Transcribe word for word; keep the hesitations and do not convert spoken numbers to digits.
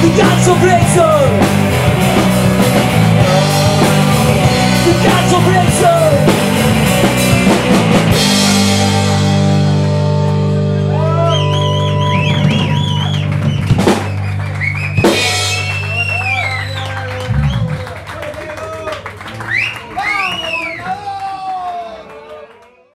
The Guns of Brixton. The Guns of Brixton.